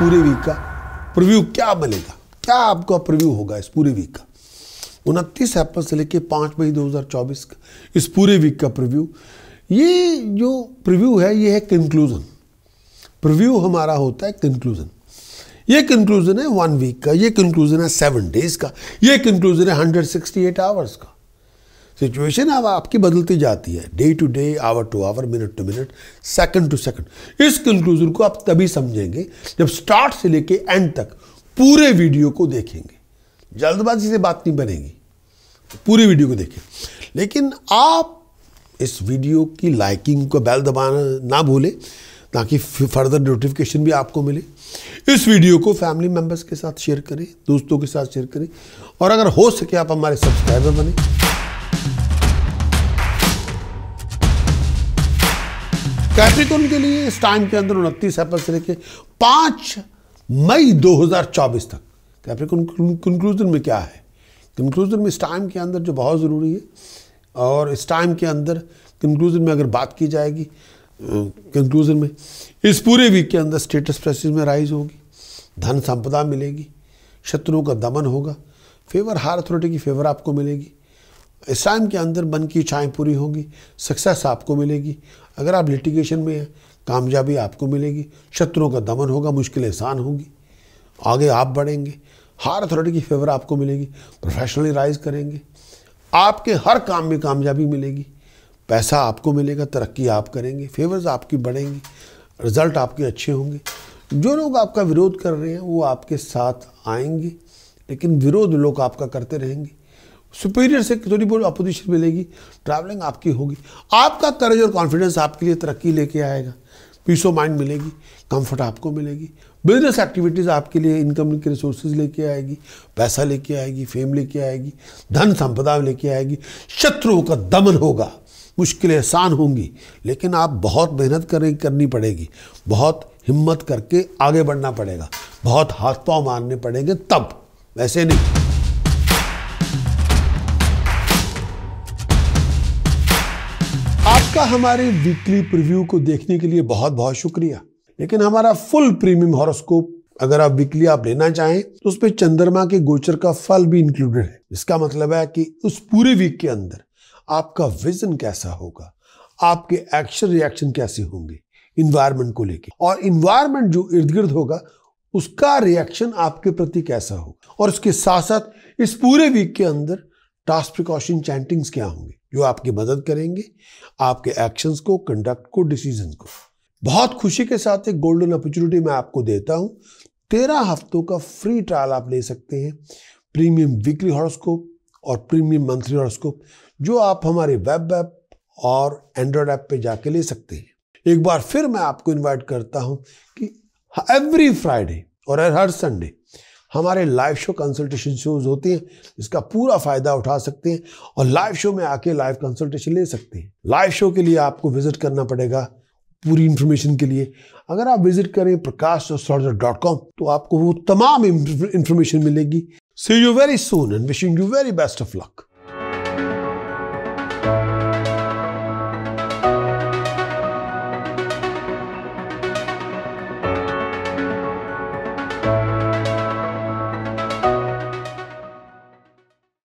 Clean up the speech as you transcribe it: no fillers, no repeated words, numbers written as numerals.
पूरे वीक का प्रीव्यू क्या बनेगा, क्या आपका प्रीव्यू होगा इस पूरे वीक का। 29 अप्रैल से लेकर 5 मई 2024 का इस पूरे वीक का प्रीव्यू। ये जो प्रीव्यू है ये है कंक्लूजन। प्रीव्यू हमारा होता है कंक्लूजन। ये कंक्लूजन है 1 वीक का, ये कंक्लूजन है 7 डेज का, ये कंक्लूजन है 168 आवर्स का। सिचुएशन अब आपकी बदलती जाती है, day to day, hour to hour, minute to minute, second to second. इस कंक्लूजन को आप तभी समझेंगे जब स्टार्ट से लेके एंड तक पूरे वीडियो को देखेंगे। जल्दबाजी से बात नहीं बनेगी, पूरे वीडियो को देखें। लेकिन आप इस वीडियो की लाइकिंग को बेल दबाना ना भूलें ताकि फर्दर नोटिफिकेशन भी आपको मिले। इस वीडियो को फैमिली मेम्बर्स के साथ शेयर करें, दोस्तों के साथ शेयर करें, और अगर हो सके आप हमारे सब्सक्राइबर बने। कैप्रिकॉर्न के लिए इस टाइम के अंदर 29 अप्रैल से लेकर 5 मई 2024 तक कैप्रिकॉर्न कंक्लूजन में क्या है। कंक्लूजन में इस टाइम के अंदर जो बहुत ज़रूरी है, और इस टाइम के अंदर कंक्लूजन में अगर बात की जाएगी, कंक्लूजन में इस पूरे वीक के अंदर स्टेटस प्रेसिस में राइज होगी, धन संपदा मिलेगी, शत्रुओं का दमन होगा, फेवर, हायर अथॉरिटी की फेवर आपको मिलेगी। इस टाइम के अंदर मन की इच्छाएँ पूरी होंगी, सक्सेस आपको मिलेगी। अगर आप लिटिगेशन में हैं, कामयाबी आपको मिलेगी, शत्रुओं का दमन होगा, मुश्किलें आसान होंगी, आगे आप बढ़ेंगे, हायर अथॉरिटी की फेवर आपको मिलेगी, प्रोफेशनली राइज करेंगे, आपके हर काम में कामयाबी मिलेगी, पैसा आपको मिलेगा, तरक्की आप करेंगे, फेवर्स आपकी बढ़ेंगी, रिजल्ट आपके अच्छे होंगे। जो लोग आपका विरोध कर रहे हैं वो आपके साथ आएंगे, लेकिन विरोध लोग आपका करते रहेंगे। सुपीरियर से थोड़ी बहुत अपोजिशन मिलेगी, ट्रैवलिंग आपकी होगी, आपका करेज और कॉन्फिडेंस आपके लिए तरक्की लेके आएगा, पीस ऑफ माइंड मिलेगी, कंफर्ट आपको मिलेगी, बिजनेस एक्टिविटीज़ आपके लिए इनकम के रिसोर्सेज लेके आएगी, पैसा लेके आएगी, फेम लेके आएगी, धन संपदा लेके आएगी, शत्रुओं का दमन होगा, मुश्किलें आसान होंगी। लेकिन आप बहुत मेहनत करनी पड़ेगी, बहुत हिम्मत करके आगे बढ़ना पड़ेगा, बहुत हाथ पाँव मारने पड़ेंगे, तब, वैसे नहीं। आपका हमारे वीकली प्रीव्यू को देखने के लिए बहुत बहुत शुक्रिया। लेकिन हमारा फुल प्रीमियम हॉरोस्कोप अगर आप वीकली आप लेना चाहें तो उसमें चंद्रमा के गोचर का फल भी इंक्लूडेड है। इसका मतलब है कि उस पूरे वीक के अंदर आपका विजन कैसा होगा, आपके एक्शन रिएक्शन कैसे होंगे इन्वायरमेंट को लेके, और इन्वायरमेंट जो इर्द गिर्द होगा उसका रिएक्शन आपके प्रति कैसा होगा। और उसके साथ साथ इस पूरे वीक के अंदर टास्क, प्रिकॉशन, चैंटिंग्स क्या होंगे जो आपकी मदद करेंगे आपके एक्शंस को, कंडक्ट को, डिसीजन को। बहुत खुशी के साथ एक गोल्डन अपॉर्चुनिटी मैं आपको देता हूँ। 13 हफ्तों का फ्री ट्रायल आप ले सकते हैं, प्रीमियम वीकली हॉरोस्कोप और प्रीमियम मंथली हॉरोस्कोप, जो आप हमारे वेब ऐप और एंड्रॉयड ऐप पे जाके ले सकते हैं। एक बार फिर मैं आपको इनवाइट करता हूं कि एवरी फ्राइडे और हर संडे हमारे लाइव शो, कंसल्टेशन शोज होते हैं, इसका पूरा फ़ायदा उठा सकते हैं और लाइव शो में आके लाइव कंसल्टेशन ले सकते हैं। लाइव शो के लिए आपको विजिट करना पड़ेगा। पूरी इन्फॉर्मेशन के लिए अगर आप विजिट करें prakashastrologer.com तो आपको वो तमाम इन्फॉर्मेशन मिलेगी। See you very soon and wishing you very best of luck.